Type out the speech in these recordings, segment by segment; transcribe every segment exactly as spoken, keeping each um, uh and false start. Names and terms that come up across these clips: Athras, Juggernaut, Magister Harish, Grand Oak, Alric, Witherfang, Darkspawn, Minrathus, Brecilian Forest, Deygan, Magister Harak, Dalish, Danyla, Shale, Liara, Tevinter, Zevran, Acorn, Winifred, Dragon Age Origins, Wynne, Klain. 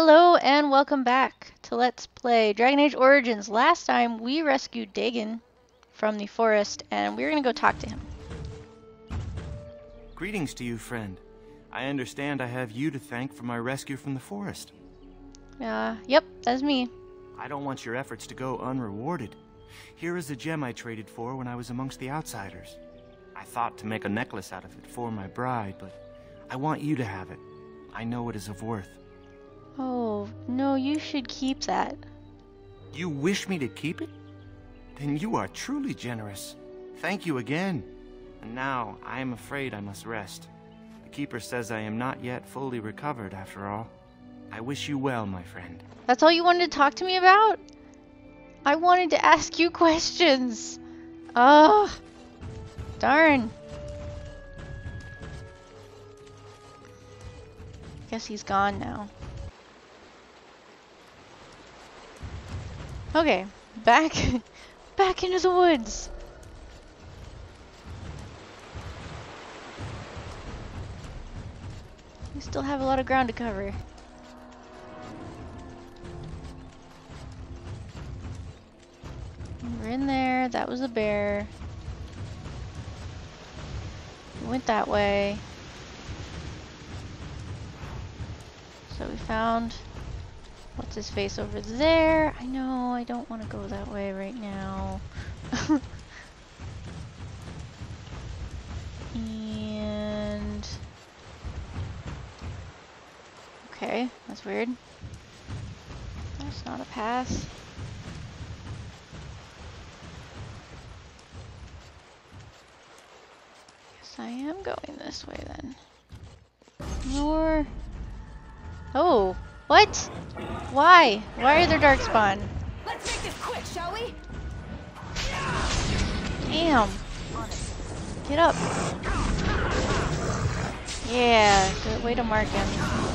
Hello and welcome back to Let's Play Dragon Age Origins. Last time we rescued Deygan from the forest and we're going to go talk to him. Greetings to you, friend. I understand I have you to thank for my rescue from the forest. Uh, yep, that's me. I don't want your efforts to go unrewarded. Here is the gem I traded for when I was amongst the outsiders. I thought to make a necklace out of it for my bride, but I want you to have it. I know it is of worth. Oh, no, you should keep that. You wish me to keep it? Then you are truly generous. Thank you again. And now, I am afraid I must rest. The Keeper says I am not yet fully recovered, after all. I wish you well, my friend. That's all you wanted to talk to me about? I wanted to ask you questions. Oh, darn. Guess he's gone now. Okay, back, back into the woods. We still have a lot of ground to cover. We're in there, that was a bear. We went that way. So we found... What's his face over there? I know, I don't want to go that way right now. And... Okay, that's weird. That's not a pass. Guess I am going this way then. More... Oh! What? Why? Why are there Darkspawn? Let's make this quick, shall we? Damn. Get up. Yeah, good way to mark him,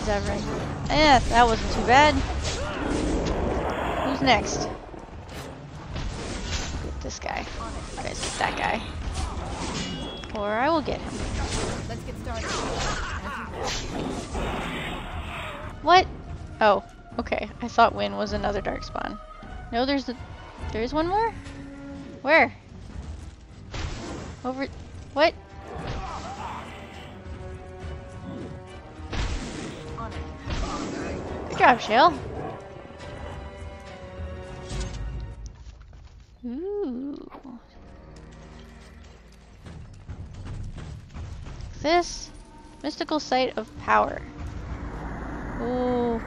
Zevran. Eh, that wasn't too bad. Who's next? Get this guy. You guys get that guy. Or I will get him. Let's get started. What? Oh, okay. I thought Wynne was another Darkspawn. No, there's the... There's one more? Where? Over... What? Good job, Shale. Ooh. This mystical site of power. Ooh.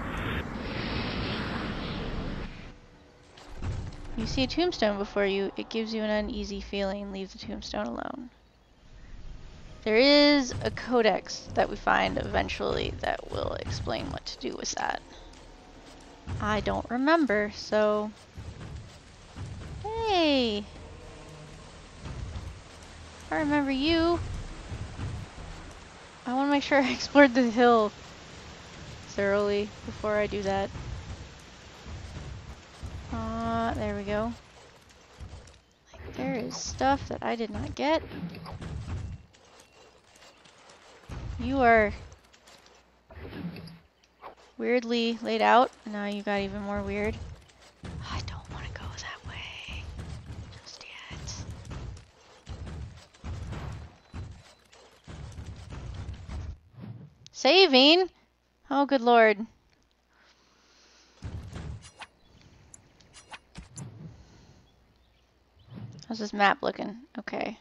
You see a tombstone before you, it gives you an uneasy feeling. Leave the tombstone alone. There is a codex that we find eventually that will explain what to do with that. I don't remember, so... Hey! I remember you. I want to make sure I explored the hill thoroughly before I do that. Uh, there we go. Like, there is stuff that I did not get. You are weirdly laid out. Now you got even more weird. I don't want to go that way just yet. Saving? Oh, good lord. How's this map looking? Okay.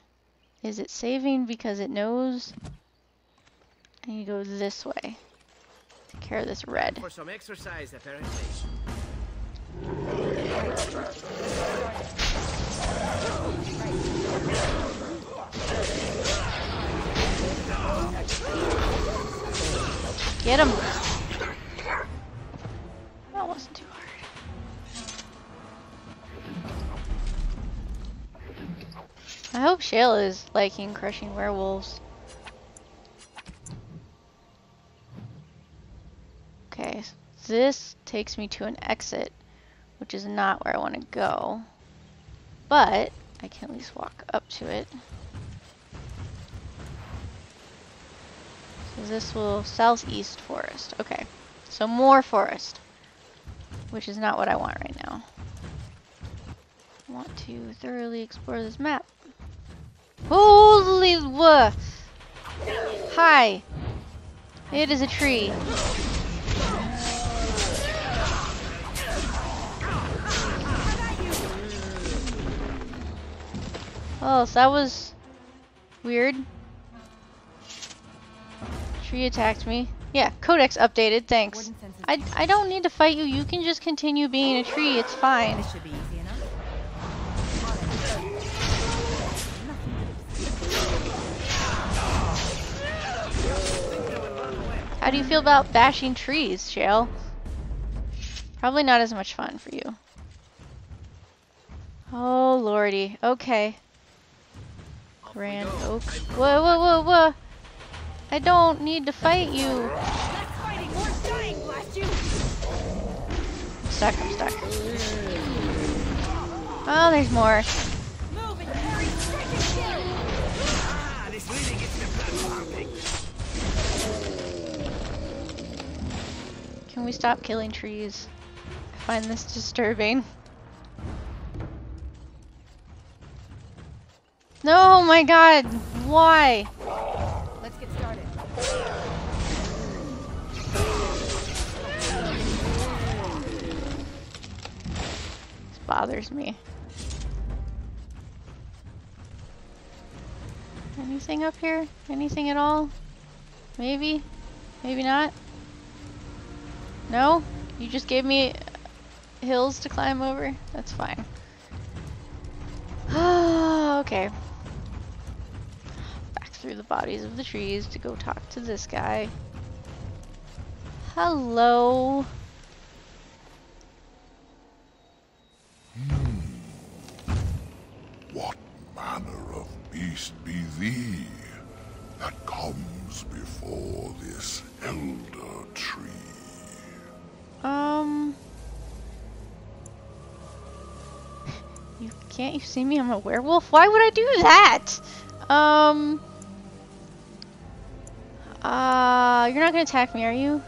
Is it saving because it knows? I need to go this way. Take care of this red. For some exercise, apparently. Get him! That wasn't too hard. I hope Shale is liking crushing werewolves. Okay, so this takes me to an exit, which is not where I want to go. But I can at least walk up to it. So this will southeast forest. Okay, So more forest, which is not what I want right now. I want to thoroughly explore this map. Holy wha- Hi! It is a tree. Oh, so that was weird. Tree attacked me. Yeah, codex updated, thanks. I, I don't need to fight you, you can just continue being a tree, it's fine. This should be easy enough. How do you feel about bashing trees, Shale? Probably not as much fun for you. Oh lordy, okay. Grand Oak. Whoa, whoa, whoa, whoa! I don't need to fight you. Not fighting, more dying, blast you. I'm stuck, I'm stuck. Oh, there's more. Move and carry second kill. Ah, this really gets the blood pumping. Can we stop killing trees? I find this disturbing. No, my God, why? Let's get started. This bothers me. Anything up here? Anything at all? Maybe? Maybe not? No? You just gave me hills to climb over? That's fine. Okay. Through the bodies of the trees to go talk to this guy. Hello. Hmm. What manner of beast be thee that comes before this elder tree? Um. You can't you see me? I'm a werewolf. Why would I do that? Um. Uh, you're not going to attack me, are you?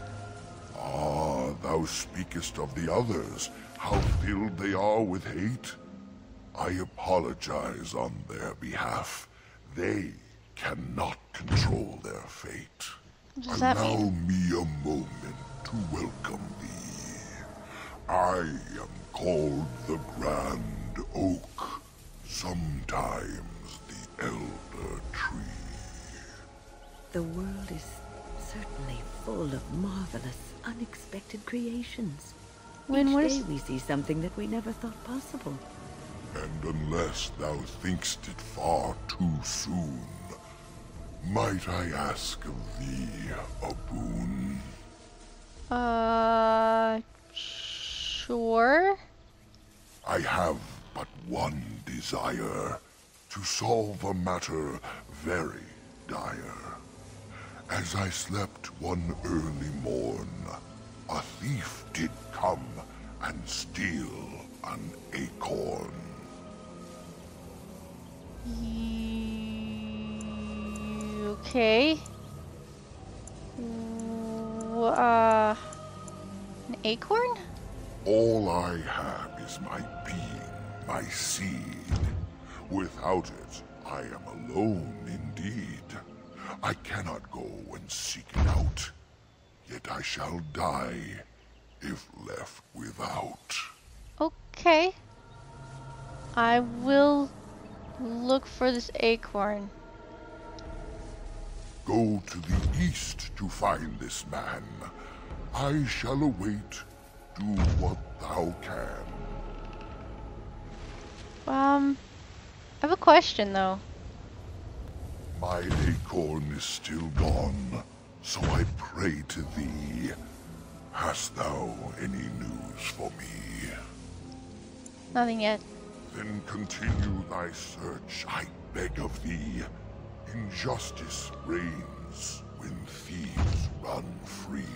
Ah, thou speakest of the others, how filled they are with hate. I apologize on their behalf. They cannot control their fate. Does that Allow mean? me a moment to welcome thee. I am called the Grand Oak, sometimes the Elder Tree. The world is certainly full of marvelous, unexpected creations. When Each day we see something that we never thought possible. And unless thou think'st it far too soon, might I ask of thee a boon? Uh, sure. I have but one desire, to solve a matter very dire. As I slept one early morn, a thief did come and steal an acorn. Okay. Uh, an acorn? All I have is my being, my seed. Without it, I am alone indeed. I cannot go and seek it out, yet I shall die if left without. Okay. I will look for this acorn. Go to the east to find this man. I shall await. Do what thou can. Um, I have a question though. My acorn is still gone, so I pray to thee. Hast thou any news for me? Nothing yet. Then continue thy search, I beg of thee. Injustice reigns when thieves run free.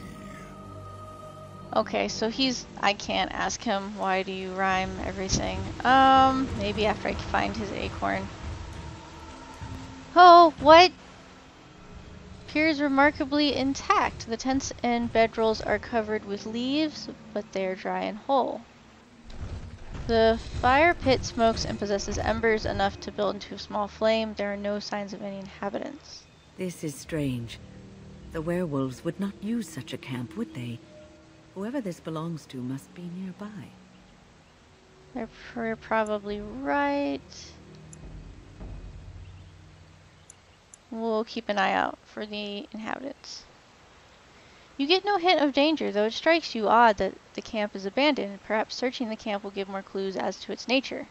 Okay, so he's... I can't ask him, why do you rhyme everything? Um, maybe after I find his acorn. Oh, what? appears remarkably intact. The tents and bedrolls are covered with leaves, but they are dry and whole. The fire pit smokes and possesses embers enough to build into a small flame. There are no signs of any inhabitants. This is strange. The werewolves would not use such a camp, would they? Whoever this belongs to must be nearby. They're pr- probably right. We'll keep an eye out for the inhabitants. You get no hint of danger, though it strikes you odd that the camp is abandoned. Perhaps searching the camp will give more clues as to its nature. It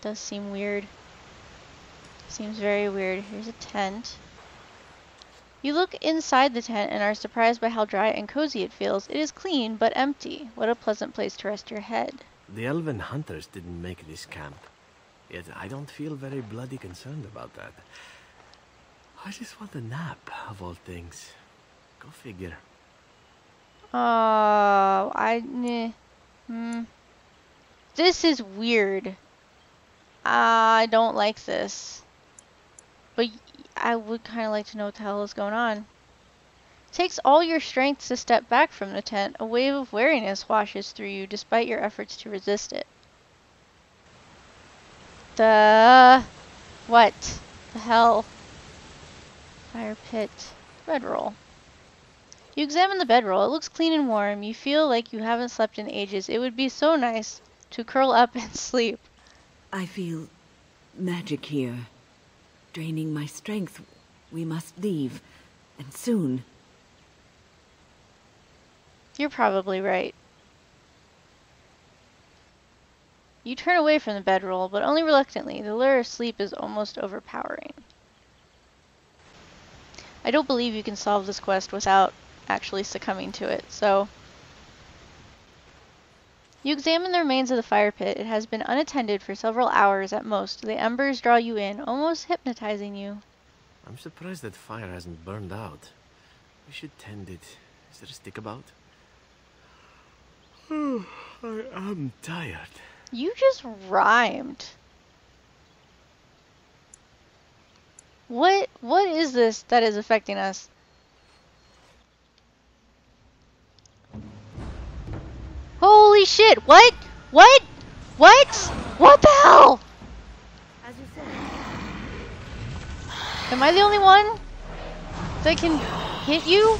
does seem weird. Seems very weird. Here's a tent. You look inside the tent and are surprised by how dry and cozy it feels. It is clean, but empty. What a pleasant place to rest your head. The elven hunters didn't make this camp. Yet I don't feel very bloody concerned about that. I just want a nap, of all things. Go figure. Oh, I... Meh, mm, this is weird. I don't like this. But I would kind of like to know what the hell is going on. It takes all your strength to step back from the tent. A wave of weariness washes through you, despite your efforts to resist it. The... What? The hell? Fire pit. Bedroll. You examine the bedroll. It looks clean and warm. You feel like you haven't slept in ages. It would be so nice to curl up and sleep. I feel magic here. Draining my strength. We must leave. And soon. You're probably right. You turn away from the bedroll, but only reluctantly. The lure of sleep is almost overpowering. I don't believe you can solve this quest without actually succumbing to it, so... You examine the remains of the fire pit. It has been unattended for several hours at most. The embers draw you in, almost hypnotizing you. I'm surprised that fire hasn't burned out. We should tend it. Is there a stick about? I am tired. You just rhymed. What, what is this that is affecting us? Holy shit! What? What? What? What the hell? As you said. Am I the only one that can hit you?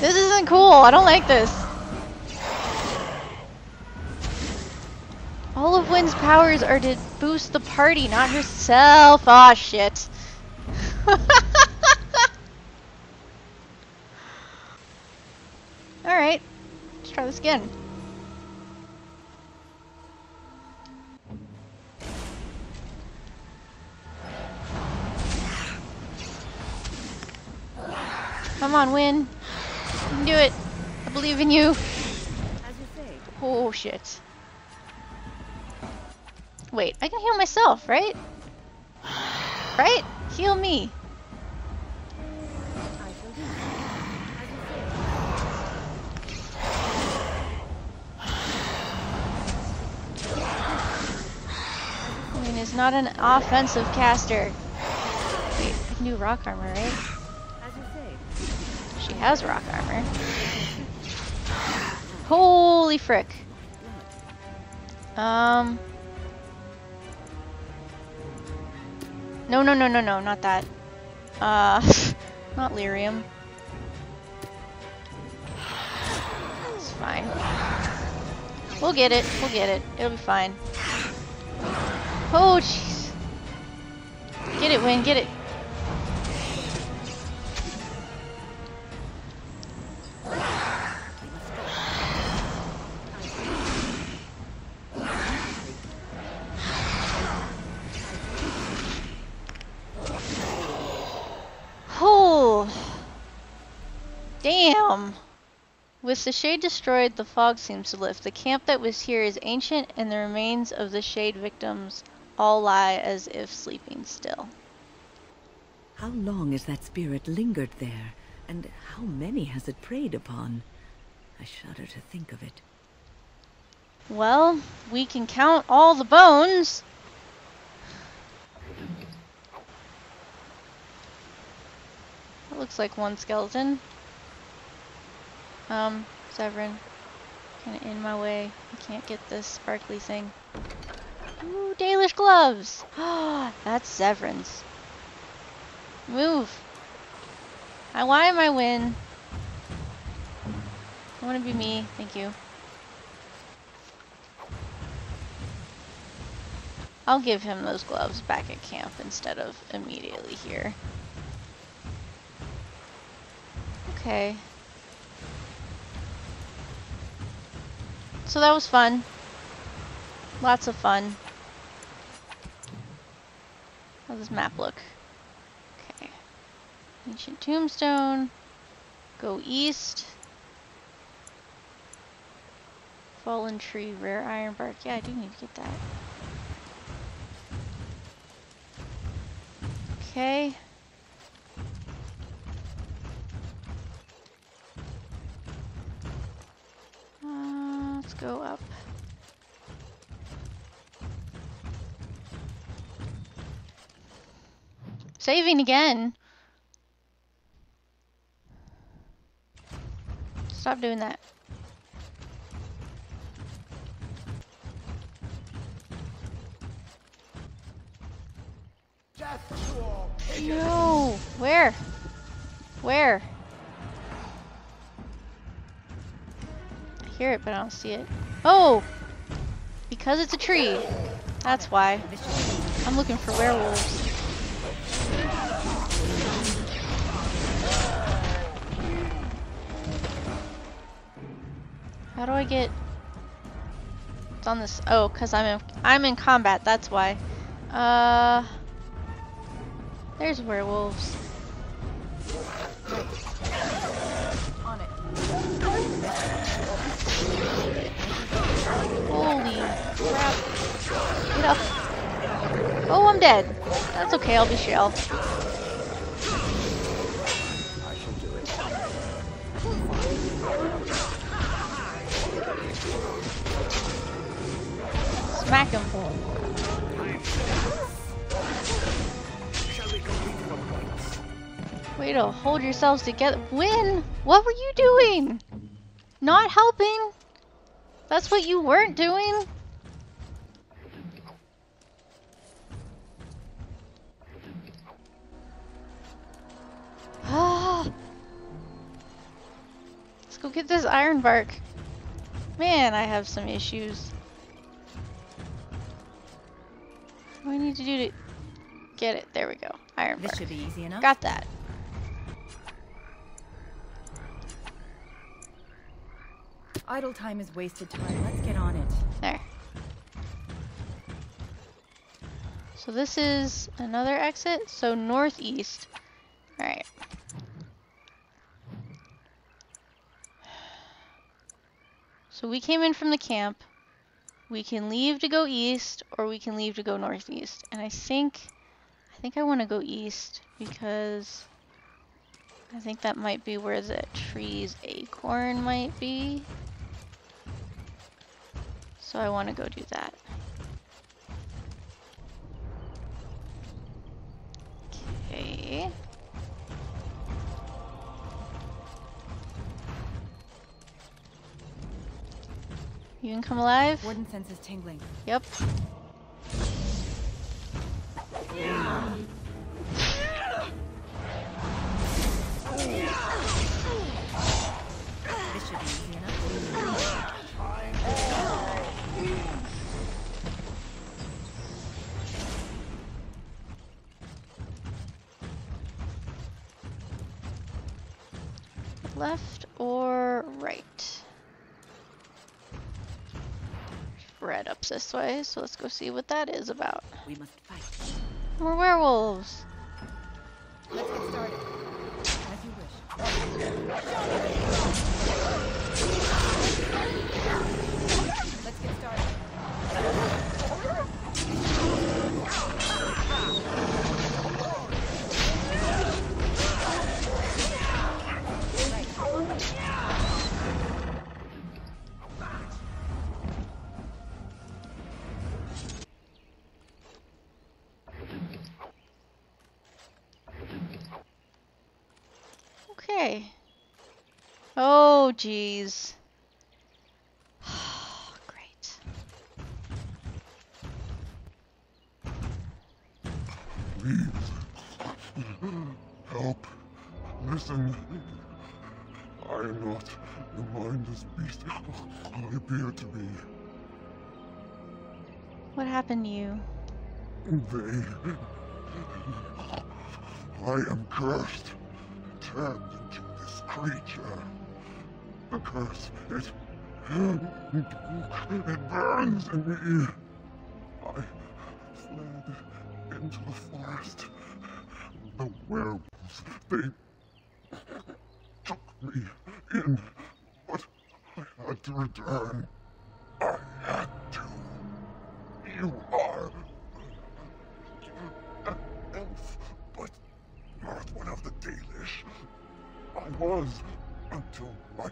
This isn't cool. I don't like this. All of Wynne's powers are to boost the party, not herself. Aw, shit. Alright. Let's try this again. Come on, Wynne. You can do it. I believe in you. Oh, shit. Wait, I can heal myself, right? Right? Heal me. I mean, it's not an offensive caster. Wait, I can do rock armor, right? She has rock armor. Holy frick. Um... No, no, no, no, no, not that. Uh, not lyrium. It's fine. We'll get it. We'll get it. It'll be fine. Oh, jeez. Get it, Wynne. Get it. With the shade destroyed, the fog seems to lift. The camp that was here is ancient, and the remains of the shade victims all lie as if sleeping still. How long has that spirit lingered there, and how many has it preyed upon? I shudder to think of it. Well, we can count all the bones. looks like one skeleton. Um, Zevran, kind of in my way. I can't get this sparkly thing. Ooh, Dalish gloves! Ah, that's Zevran's. Move! I, why am I Wynne? I want to be me, thank you. I'll give him those gloves back at camp instead of immediately here. Okay. So that was fun. Lots of fun. How does this map look? Okay. Ancient tombstone. Go east. Fallen tree, rare iron bark. Yeah, I do need to get that. Okay. Uh, let's go up. Saving again. Stop doing that. No! Where? Where? I hear it, but I don't see it. Oh! Because it's a tree. That's why. I'm looking for werewolves. How do I get? It's on this. Oh, cause I'm in. I'm in combat. That's why. Uh. There's werewolves. On it. Holy crap. Get up. Oh, I'm dead. That's okay, I'll be Shale. I shall do it. Smack him. Way to hold yourselves together. Wynne, what were you doing? Not helping? That's what you weren't doing? Ah. Let's go get this iron bark. Man, I have some issues. What do I need to do to get it? There we go. Iron bark. This should be easy enough. Got that. Idle time is wasted time. Let's get on it. There. So this is another exit. So northeast. All right. So we came in from the camp. We can leave to go east, or we can leave to go northeast. And I think, I think I want to go east because I think that might be where the tree's acorn might be. So I want to go do that. Okay. You can come alive? Warden sense is tingling. Yep. Yeah. This should be easy enough. Left or right? Red up this way, so let's go see what that is about. We must fight. More werewolves. Let's get started. As you wish. Let's get started. Okay. Oh, jeez. Great. Please. Help. Listen. I am not the mindless beast I appear to be. What happened to you? They... I am cursed. Turned into this creature. The curse, it... It burns in me. I fled into the forest. The werewolves, they... took me in. But I had to return. I had to. You are... an elf, but not one of the Dalish. I was, until my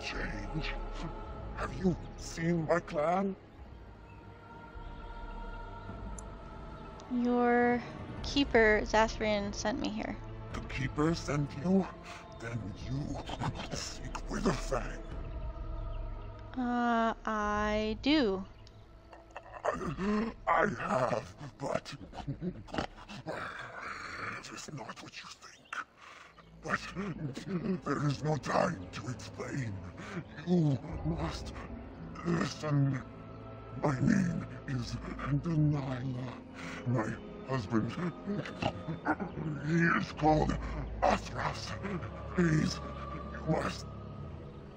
change. Have you seen my clan? Your keeper, Zevran, sent me here. The keeper sent you? Then you seek Witherfang. Uh, I do. I have, but it is not what you think. But there is no time to explain. You must listen. My name is Danyla. My husband, he is called Athras. Please, you must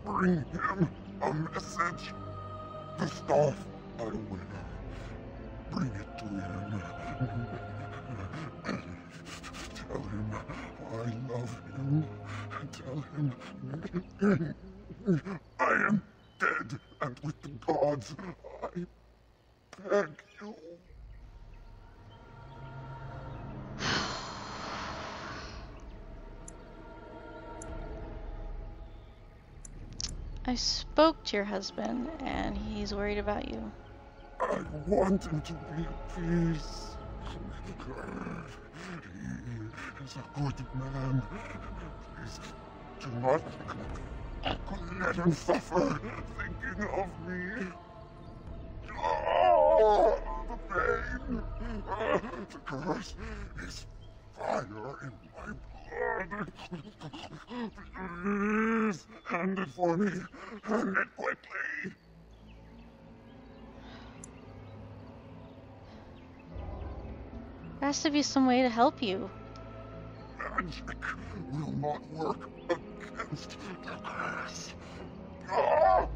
bring him a message. The staff are aware. Bring it to him. Tell him I love him. Tell him I am dead and with the gods. I beg you. I spoke to your husband and he's worried about you. I want him to be at peace. He is a good man. Please do not let him suffer thinking of me. Oh, the pain. The curse is fire in my blood. Please hand it for me. Hand it quickly. There has to be some way to help you. Magic will not work against the curse. Oh,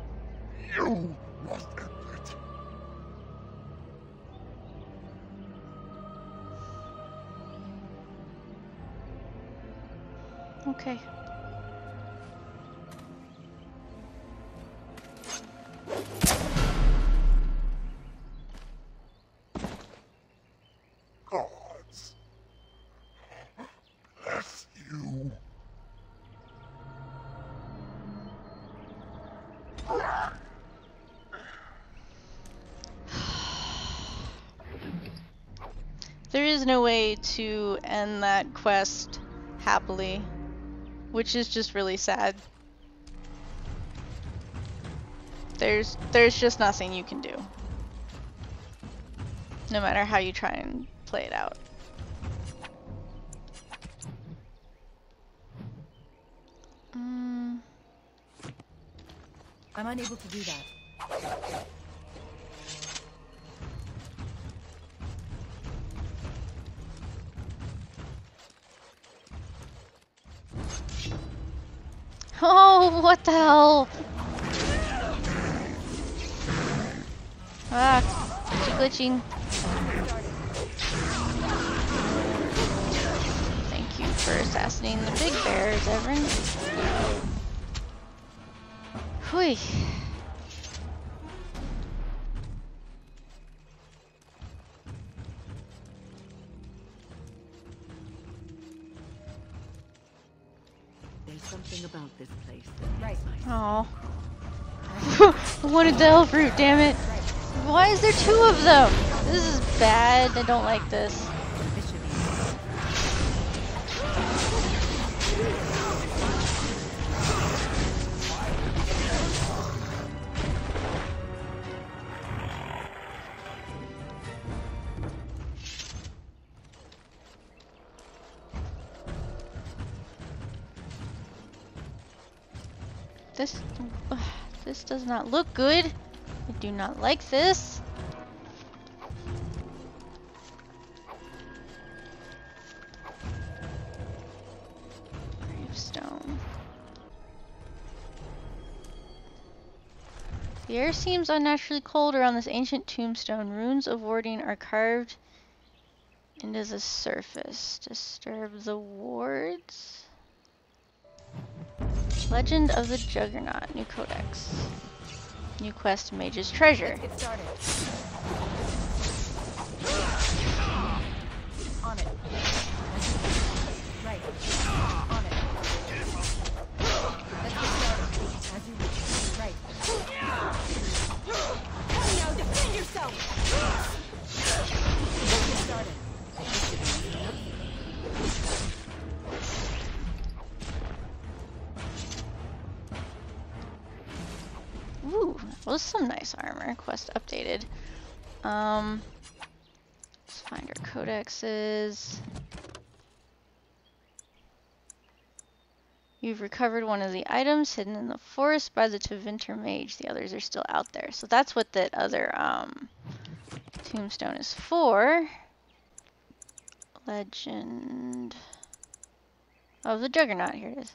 you must end it. Okay. No way to end that quest happily, which is just really sad. There's there's just nothing you can do, no matter how you try and play it out. Mm. I'm unable to do that. Oh, what the hell? Ah, glitching. Thank you for assassinating the big bears, Evan. Whew. Oh, wanted the elf root, damn it! Why is there two of them? This is bad. I don't like this. This, ugh, this does not look good. I do not like this. Gravestone. The air seems unnaturally cold around this ancient tombstone. Runes of warding are carved into the surface. Disturb the wards. Legend of the Juggernaut. New codex. New quest, Mage's Treasure. Let's get started. On it. Right. On it. Let's get started. As you wish. Right. Come now, defend yourself! Let's get started. Ooh, that was some nice armor. Quest updated. Um, let's find our codexes. You've recovered one of the items hidden in the forest by the Tevinter mage. The others are still out there. So that's what that other um, tombstone is for. Legend of the Juggernaut. Here it is.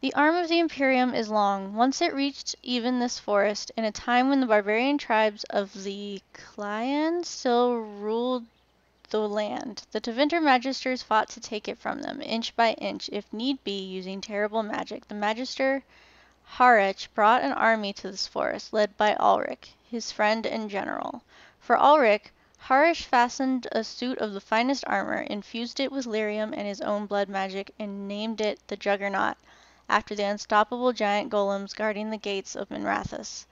The arm of the Imperium is long. Once it reached even this forest, in a time when the barbarian tribes of the Klain still ruled the land, the Tevinter Magisters fought to take it from them, inch by inch, if need be, using terrible magic. The Magister Harish brought an army to this forest, led by Alric, his friend and general. For Alric, Harish fastened a suit of the finest armor, infused it with lyrium and his own blood magic, and named it the Juggernaut, after the unstoppable giant golems guarding the gates of Minrathus.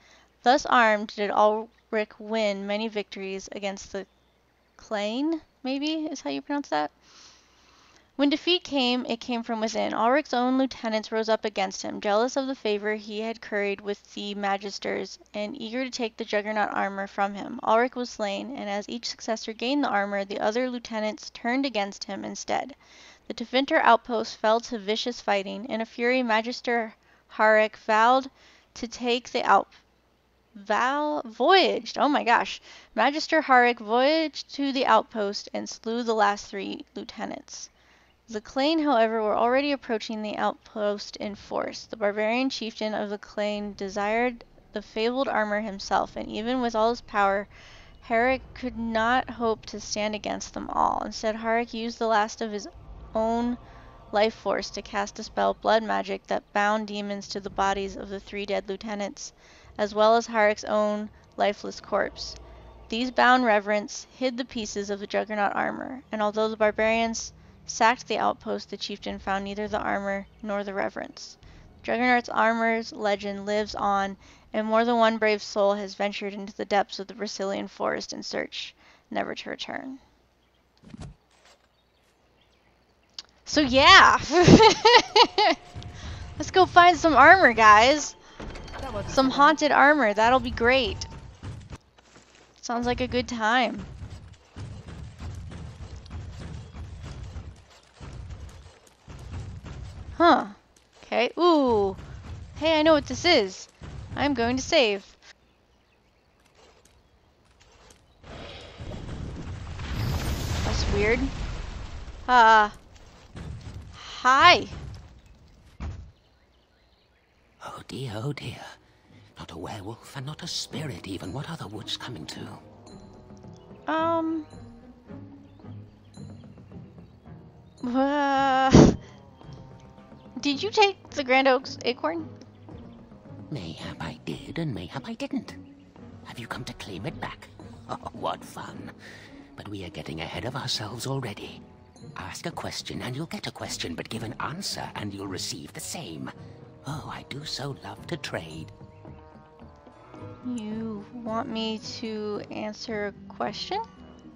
Thus armed, did Alric win many victories against the Klain, maybe is how you pronounce that? When defeat came, it came from within. Alric's own lieutenants rose up against him, jealous of the favor he had curried with the Magisters, and eager to take the Juggernaut armor from him. Alric was slain, and as each successor gained the armor, the other lieutenants turned against him instead. The Tevinter outposts fell to vicious fighting. In a fury, Magister Harak vowed to take the out... Vow... Voyaged! Oh my gosh! Magister Harak voyaged to the outpost and slew the last three lieutenants. The Klain, however, were already approaching the outpost in force. The barbarian chieftain of the Klain desired the fabled armor himself, and even with all his power, Harak could not hope to stand against them all. Instead, Harak used the last of his own life force to cast a spell, blood magic, that bound demons to the bodies of the three dead lieutenants, as well as Harak's own lifeless corpse. These bound reverence hid the pieces of the Juggernaut armor, and although the barbarians sacked the outpost, the chieftain found neither the armor nor the reverence. Juggernaut's armor's legend lives on, and more than one brave soul has ventured into the depths of the Brecilian forest in search, never to return. So yeah, let's go find some armor, guys. Some haunted armor, that'll be great. Sounds like a good time. Huh, okay, ooh. Hey, I know what this is. I'm going to save. That's weird. Uh. Hi. Oh dear, oh dear. Not a werewolf and not a spirit even. What are the woods coming to? Um. Uh, did you take the Grand Oak's acorn? Mayhap I did and mayhap I didn't. Have you come to claim it back? Oh, what fun. But we are getting ahead of ourselves already. Ask a question and you'll get a question, but give an answer and you'll receive the same. Oh, I do so love to trade. You want me to answer a question?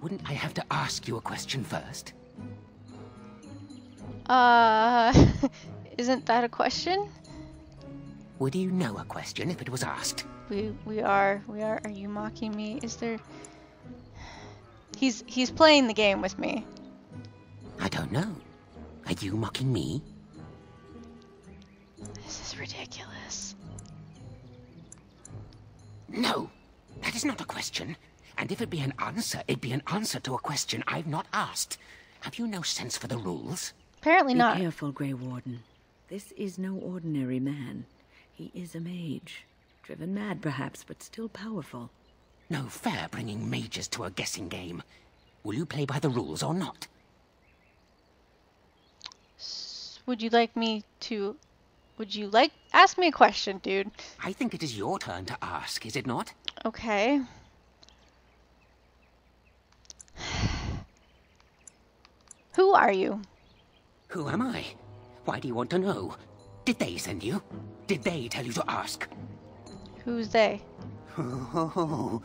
Wouldn't I have to ask you a question first? Uh, isn't that a question? Would you know a question if it was asked? We we are, we are, are you mocking me? Is there... He's, he's playing the game with me. I don't know. Are you mocking me? This is ridiculous. No, that is not a question. And if it be an answer, it'd be an answer to a question I've not asked. Have you no sense for the rules? Apparently not. Be careful, Grey Warden. This is no ordinary man. He is a mage. Driven mad, perhaps, but still powerful. No fair bringing mages to a guessing game. Will you play by the rules or not? Would you like me to... Would you like... Ask me a question, dude. I think it is your turn to ask, is it not? Okay. Who are you? Who am I? Why do you want to know? Did they send you? Did they tell you to ask? Who's they? Oh,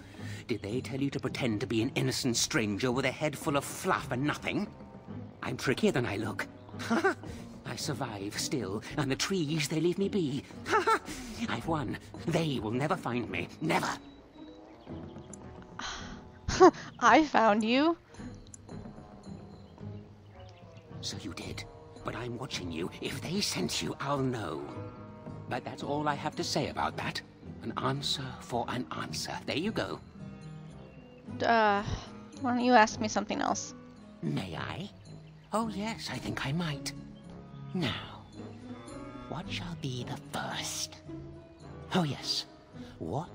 did they tell you to pretend to be an innocent stranger with a head full of fluff and nothing? I'm trickier than I look. Ha! I survive still, and the trees, they leave me be. Ha ha! I've won. They will never find me. Never! I found you. So you did. But I'm watching you. If they sent you, I'll know. But that's all I have to say about that. An answer for an answer. There you go. Uh, why don't you ask me something else? May I? Oh yes, I think I might. Now, what shall be the first? Oh yes, what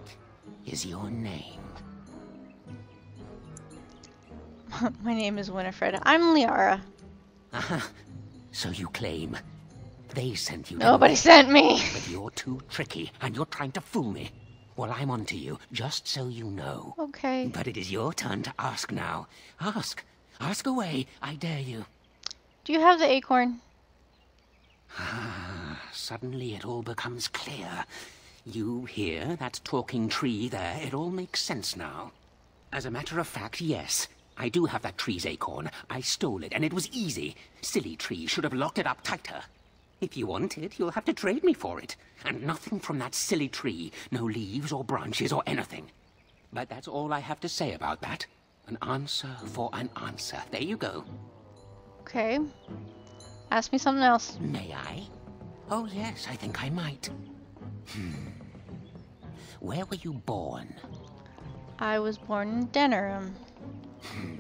is your name? My name is Winifred. I'm Liara. Aha, so you claim. They sent you. Nobody sent me. But you're too tricky, and you're trying to fool me. Well, I'm on to you, just so you know. Okay. But it is your turn to ask now. Ask. Ask away. I dare you. Do you have the acorn? Ah, suddenly it all becomes clear. You here, that talking tree there, it all makes sense now. As a matter of fact, yes. I do have that tree's acorn. I stole it, and it was easy. Silly tree should have locked it up tighter. If you want it, you'll have to trade me for it. And nothing from that silly tree. No leaves or branches or anything. But that's all I have to say about that. An answer for an answer. There you go. Okay. Ask me something else. May I? Oh yes, I think I might. Hmm. Where were you born? I was born in Denerim. Hmm.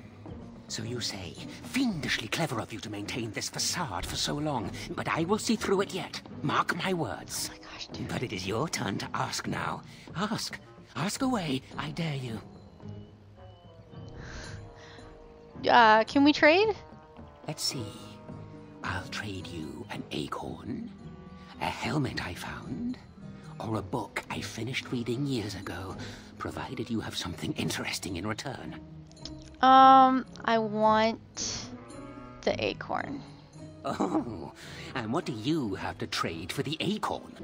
So you say, fiendishly clever of you to maintain this facade for so long, but I will see through it yet. Mark my words. Oh my gosh, dude. But it is your turn to ask now. Ask. Ask away. I dare you. Uh, can we trade? Let's see. I'll trade you an acorn, a helmet I found, or a book I finished reading years ago, provided you have something interesting in return. Um, I want the acorn. Oh, and what do you have to trade for the acorn?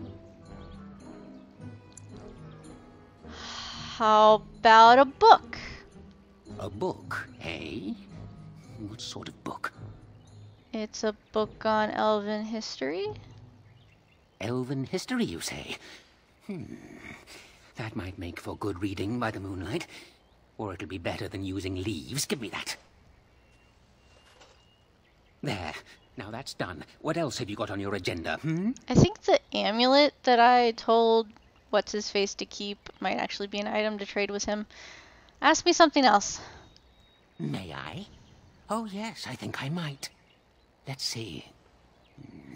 How about a book? A book, eh? What sort of book? It's a book on elven history. Elven history, you say? Hmm. That might make for good reading by the moonlight. Or it'll be better than using leaves. Give me that. There. Now that's done. What else have you got on your agenda, hmm? I think the amulet that I told What's-His-Face to keep might actually be an item to trade with him. Ask me something else. May I? Oh yes, I think I might. Let's see.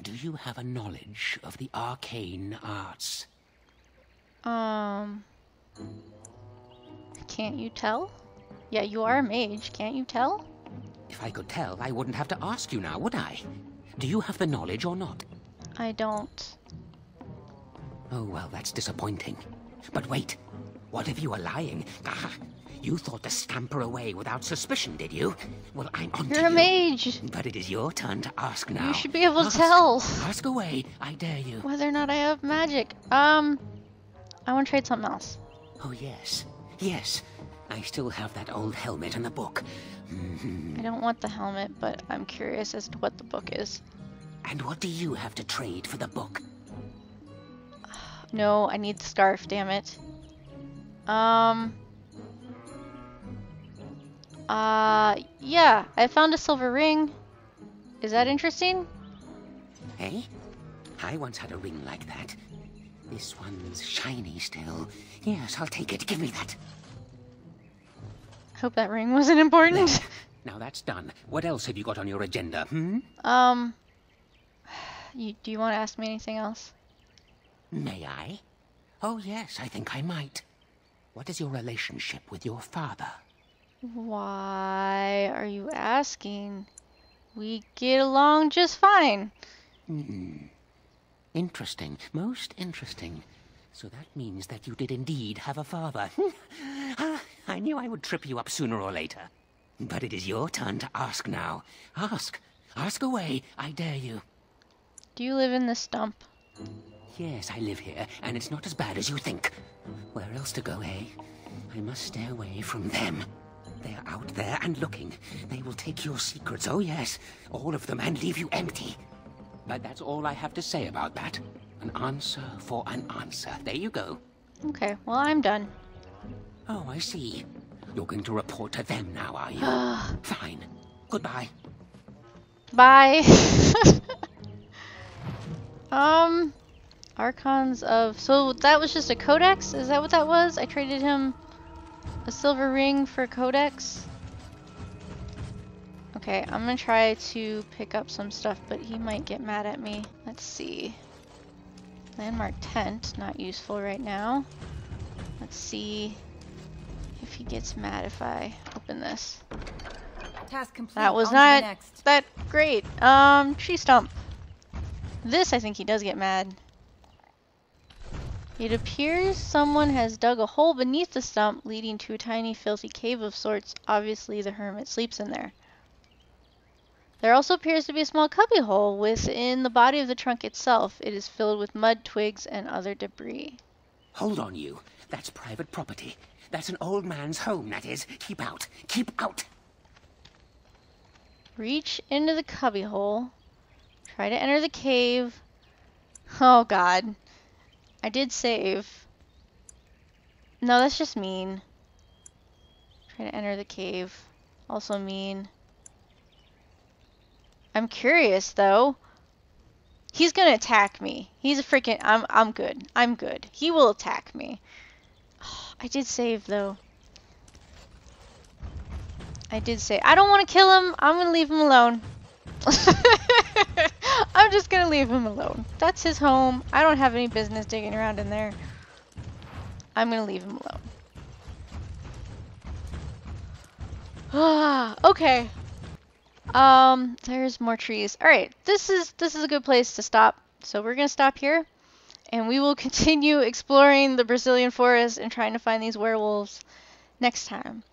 Do you have a knowledge of the arcane arts? Um... Can't you tell? Yeah, you are a mage. Can't you tell? If I could tell, I wouldn't have to ask you now, would I? Do you have the knowledge or not? I don't. Oh, well, that's disappointing. But wait. What if you were lying? Ah, you thought to scamper away without suspicion, did you? Well, I'm on to you. You're a mage. But it is your turn to ask now. You should be able to tell. Ask away. I dare you. Whether or not I have magic. Um, I want to trade something else. Oh, yes. Yes, I still have that old helmet and the book. Mm-hmm. I don't want the helmet, but I'm curious as to what the book is. And what do you have to trade for the book? No, I need the scarf, damn it. Um... Uh, yeah, I found a silver ring. Is that interesting? Hey? I once had a ring like that. This one's shiny still. Yes, I'll take it. Give me that. I hope that ring wasn't important. There. Now that's done. What else have you got on your agenda, hmm? Um... You, do you want to ask me anything else? May I? Oh yes, I think I might. What is your relationship with your father? Why are you asking? We get along just fine. Mm-mm. Interesting. Most interesting. So that means that you did indeed have a father. ah, I knew I would trip you up sooner or later. But it is your turn to ask now. Ask. Ask away. I dare you. Do you live in the stump? Yes, I live here, and it's not as bad as you think. Where else to go, eh? I must stay away from them. They're out there and looking. They will take your secrets, oh yes. All of them, and leave you empty. But that's all I have to say about that. An answer for an answer. There you go. Okay, well, I'm done. Oh, I see. You're going to report to them now, are you? Fine. Goodbye. Bye. um, Archons of... So that was just a codex? Is that what that was? I traded him a silver ring for a codex. Okay, I'm gonna try to pick up some stuff, but he might get mad at me. Let's see. Landmark tent, not useful right now. Let's see if he gets mad if I open this. Task complete. That was not that great. Um, tree stump. This, I think he does get mad. It appears someone has dug a hole beneath the stump, leading to a tiny, filthy cave of sorts. Obviously, the hermit sleeps in there. There also appears to be a small cubbyhole within the body of the trunk itself. It is filled with mud, twigs, and other debris. Hold on, you. That's private property. That's an old man's home, that is. Keep out. Keep out. Reach into the cubbyhole. Try to enter the cave. Oh, God. I did save. No, that's just mean. Try to enter the cave. Also mean. I'm curious though. He's gonna attack me. He's a freaking. I'm. I'm good. I'm good. He will attack me. Oh, I did save though. I did save. I don't want to kill him. I'm gonna leave him alone. I'm just gonna leave him alone. That's his home. I don't have any business digging around in there. I'm gonna leave him alone. Ah, okay. Um, there's more trees. All right, this is this is a good place to stop. So we're gonna stop here, and we will continue exploring the Brecilian Forest and trying to find these werewolves next time.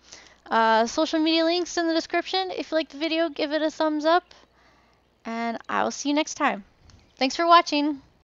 Uh, social media links in the description. If you like the video, give it a thumbs up. And I will see you next time. Thanks for watching.